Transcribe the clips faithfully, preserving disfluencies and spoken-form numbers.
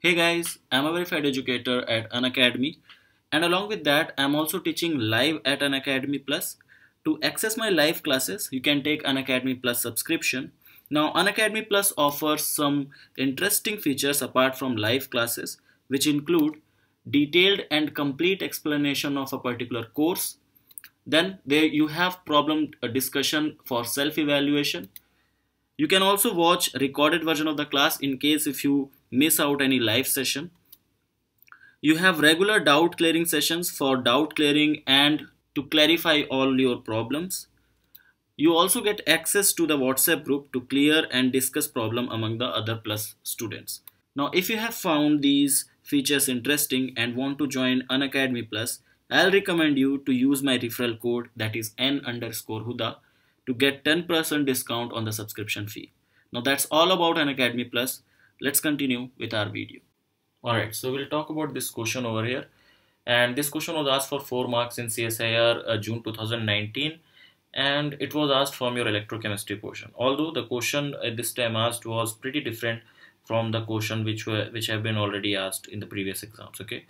Hey guys, I'm a verified educator at Unacademy, and along with that I'm also teaching live at Unacademy Plus. To access my live classes, you can take Unacademy Plus subscription. Now Unacademy Plus offers some interesting features apart from live classes, which include detailed and complete explanation of a particular course. Then there you have problem discussion for self-evaluation. You can also watch recorded version of the class in case if you miss out any live session. You have regular doubt clearing sessions for doubt clearing and to clarify all your problems. You also get access to the WhatsApp group to clear and discuss problem among the other Plus students. Now if you have found these features interesting and want to join Unacademy Plus, I'll recommend you to use my referral code, that is N underscore Huda, to get ten percent discount on the subscription fee. Now that's all about Unacademy Plus. Let's continue with our video. Alright, so we'll talk about this question over here. And this question was asked for four marks in C S I R uh, June two thousand nineteen, and it was asked from your electrochemistry portion. Although the question at this time asked was pretty different from the question which were which have been already asked in the previous exams. Okay,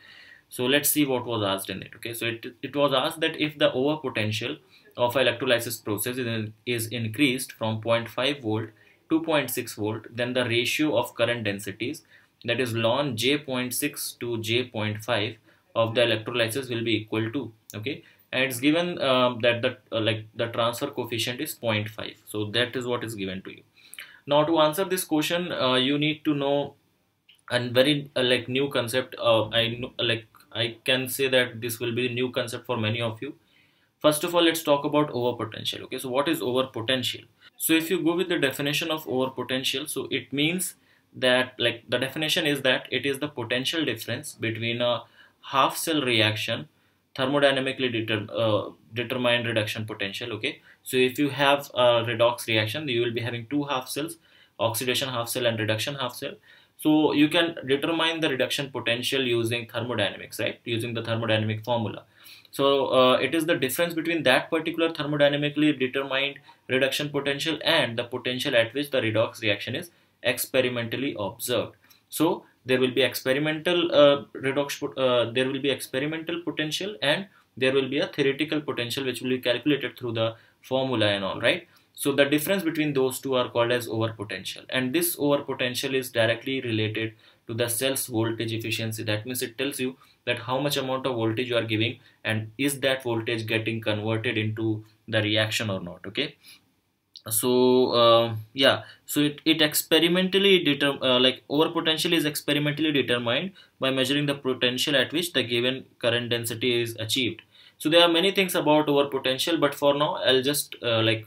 so let's see what was asked in it. Okay, so it, it was asked that if the overpotential of electrolysis process is, is increased from zero point five volt to zero point six volt, then the ratio of current densities, that is ln J zero point six to J zero point five of the electrolysis, will be equal to, okay, and it's given uh, that the uh, like the transfer coefficient is zero point five. So that is what is given to you. Now to answer this question, uh, you need to know a very uh, like new concept. uh, I know, like I can say that this will be a new concept for many of you. First of all, let's talk about overpotential. Okay, so what is overpotential? So if you go with the definition of overpotential, so it means that, like, the definition is that it is the potential difference between a half cell reaction thermodynamically deter, uh, determined reduction potential. Okay, so if you have a redox reaction, you will be having two half cells, oxidation half cell and reduction half cell. So you can determine the reduction potential using thermodynamics, right, using the thermodynamic formula. So uh, it is the difference between that particular thermodynamically determined reduction potential and the potential at which the redox reaction is experimentally observed. So there will be experimental uh, redox, uh, there will be experimental potential, and there will be a theoretical potential which will be calculated through the formula and all, right? So the difference between those two are called as overpotential, and this overpotential is directly related to the cell's voltage efficiency. That means it tells you that how much amount of voltage you are giving and is that voltage getting converted into the reaction or not. Okay, so uh, yeah, so it, it experimentally determ uh, like overpotential is experimentally determined by measuring the potential at which the given current density is achieved. So there are many things about overpotential, but for now I'll just uh, like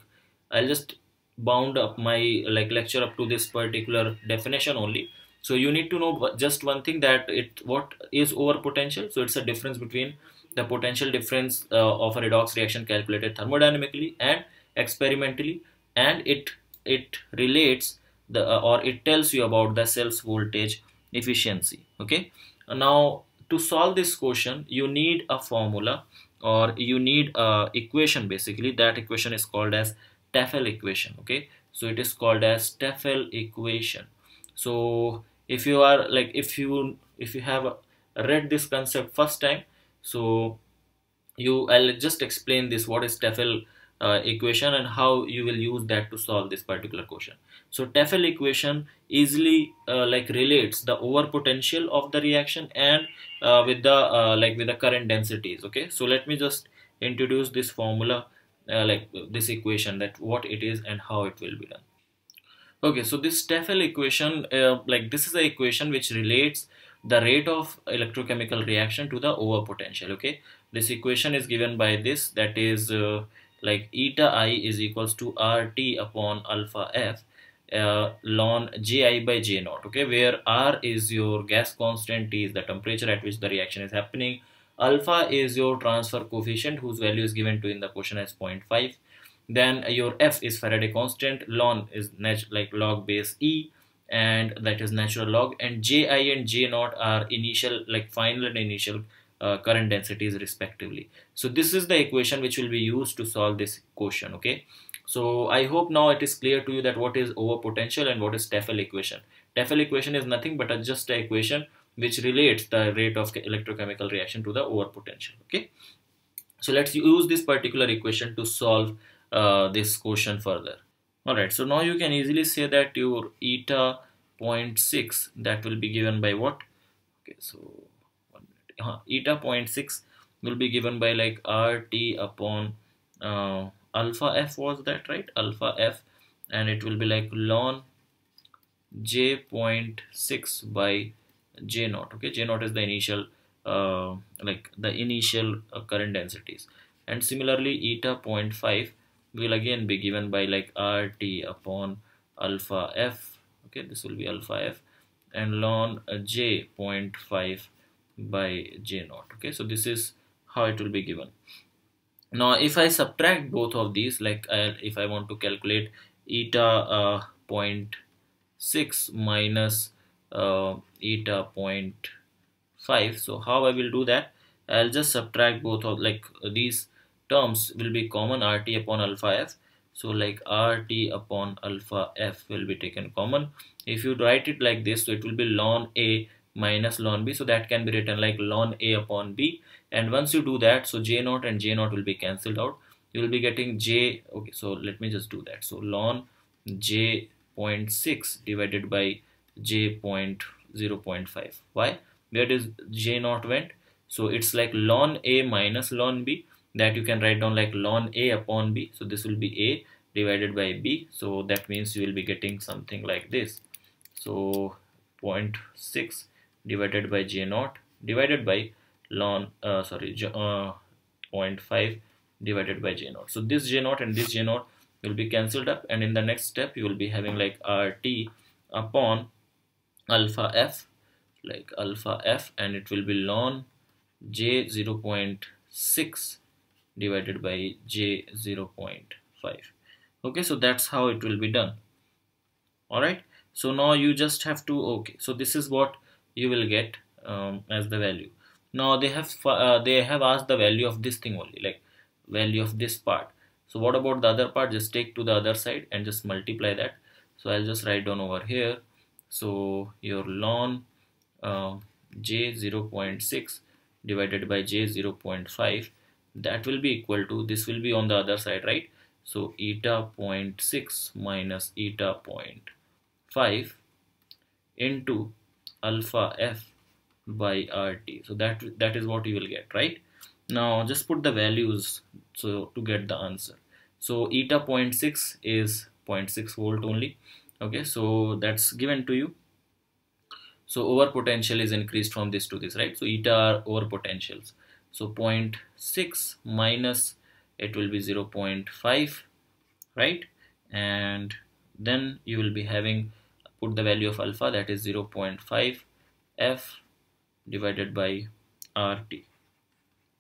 I'll just bound up my like lecture up to this particular definition only. So you need to know just one thing, that it what is overpotential. So it's a difference between the potential difference uh, of a redox reaction calculated thermodynamically and experimentally, and it it relates the uh, or it tells you about the cell's voltage efficiency. Okay, now to solve this question you need a formula, or you need a equation. Basically that equation is called as Tafel equation. Okay, so it is called as Tafel equation. So if you are like if you if you have read this concept first time, so you I'll just explain this, what is Tafel uh, equation and how you will use that to solve this particular question. So Tafel equation easily uh, like relates the overpotential of the reaction and uh, with the uh, like with the current densities. Okay, so let me just introduce this formula, Uh, like this equation, that what it is and how it will be done. Okay, so this Tafel equation, uh, like this is the equation which relates the rate of electrochemical reaction to the overpotential. Okay, this equation is given by this, that is uh, like eta I is equals to R T upon alpha F uh, ln Ji by J naught. Okay, where R is your gas constant, T is the temperature at which the reaction is happening, alpha is your transfer coefficient whose value is given to in the question as zero point five, then your F is Faraday constant, ln is like log base E, and that is natural log, and Ji and J naught are initial like final and initial uh, current densities respectively. So this is the equation which will be used to solve this question. Okay, so I hope now it is clear to you that what is overpotential and what is Tafel equation. Tafel equation is nothing but a just a equation which relates the rate of electrochemical reaction to the overpotential. Okay, so let's use this particular equation to solve uh, this question further. Alright, so now you can easily say that your eta zero point six that will be given by what? Okay, so uh, eta zero point six will be given by like R T upon uh, alpha F, was that right? Alpha F, and it will be like ln J zero point six by J naught. Okay, J naught is the initial uh, like the initial uh, current densities, and similarly eta zero point five will again be given by like R T upon alpha F. Okay, this will be alpha F and ln J zero point five by J naught. Okay, so this is how it will be given. Now if I subtract both of these, like I, if I want to calculate eta uh, zero point six minus uh, eta zero point five, so how I will do that? I'll just subtract both of, like these terms will be common, R T upon alpha F. So like R T upon alpha F will be taken common. If you write it like this, so it will be ln A minus ln B. So that can be written like ln A upon B. And once you do that, so J naught and J naught will be cancelled out. You will be getting J. Okay, so let me just do that. So ln J zero point six divided by J zero point five. Why? Where does J naught went? So it's like ln A minus ln B. That you can write down like ln A upon B. So this will be A divided by B. So that means you will be getting something like this. So zero point six divided by J naught divided by ln uh, sorry uh, zero point five divided by J naught. So this J naught and this J naught will be cancelled up, and in the next step you will be having like R T upon alpha F, like alpha F, and it will be ln J zero point six divided by J zero point five. Okay, so that's how it will be done. Alright, so now you just have to, okay, so this is what you will get um, as the value. Now they have uh, they have asked the value of this thing only, like value of this part. So what about the other part? Just take to the other side and just multiply that. So I'll just write down over here. So your ln uh, J zero point six divided by J zero point five, that will be equal to, this will be on the other side, right? So eta zero point six minus eta zero point five into alpha F by R T. So that that is what you will get, right? Now just put the values so to get the answer. So eta zero point six is zero point six volt only. Okay, so that's given to you. So overpotential is increased from this to this, right? So eta are overpotentials. So zero point six minus, it will be zero point five, right? And then you will be having, put the value of alpha, that is zero point five F divided by R T.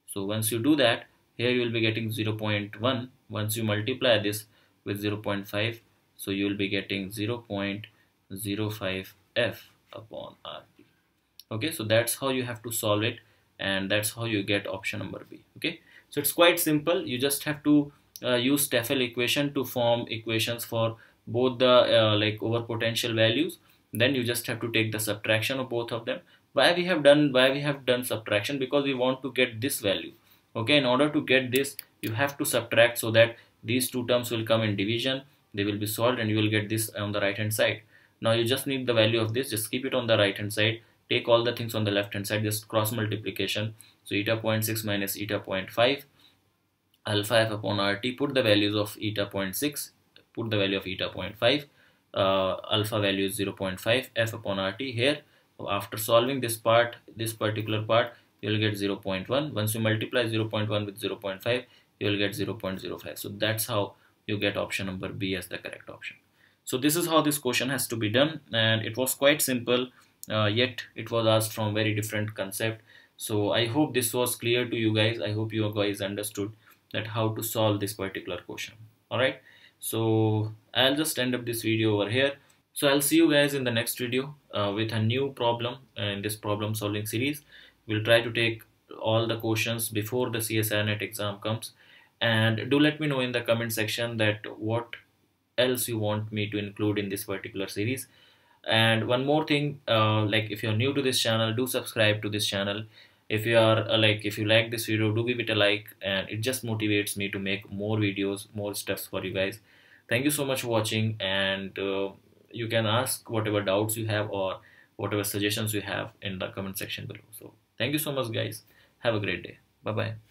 So once you do that, here you will be getting zero point one. Once you multiply this with zero point five, so you will be getting zero point zero five F upon R T. Okay, so that's how you have to solve it. And that's how you get option number B. Okay, so it's quite simple. You just have to uh, use Tafel equation to form equations for both the uh, like overpotential values. Then you just have to take the subtraction of both of them. Why we have done why we have done subtraction? Because we want to get this value. Okay, in order to get this, you have to subtract so that these two terms will come in division. They will be solved, and you will get this on the right hand side. Now you just need the value of this. Just keep it on the right hand side. Take all the things on the left hand side, just cross multiplication. So eta zero point six minus eta zero point five, alpha F upon R T, put the values of eta zero point six, put the value of eta zero point five, uh, alpha value is zero point five, F upon R T. Here, after solving this part, this particular part, you will get zero point one. Once you multiply zero point one with zero point five, you will get zero point zero five. So that's how you get option number B as the correct option. So this is how this question has to be done, and it was quite simple. Uh, yet it was asked from very different concept. So I hope this was clear to you guys. I hope you guys understood that how to solve this particular question. Alright, so I'll just end up this video over here. So I'll see you guys in the next video uh, with a new problem in this problem solving series. We'll try to take all the questions before the C S I R net exam comes, and do let me know in the comment section that what else you want me to include in this particular series. And one more thing, uh, like if you're new to this channel, do subscribe to this channel. If you are uh, like if you like this video, do give it a like, and it just motivates me to make more videos, more stuffs for you guys. Thank you so much for watching, and uh, you can ask whatever doubts you have or whatever suggestions you have in the comment section below. So thank you so much, guys. Have a great day. Bye bye.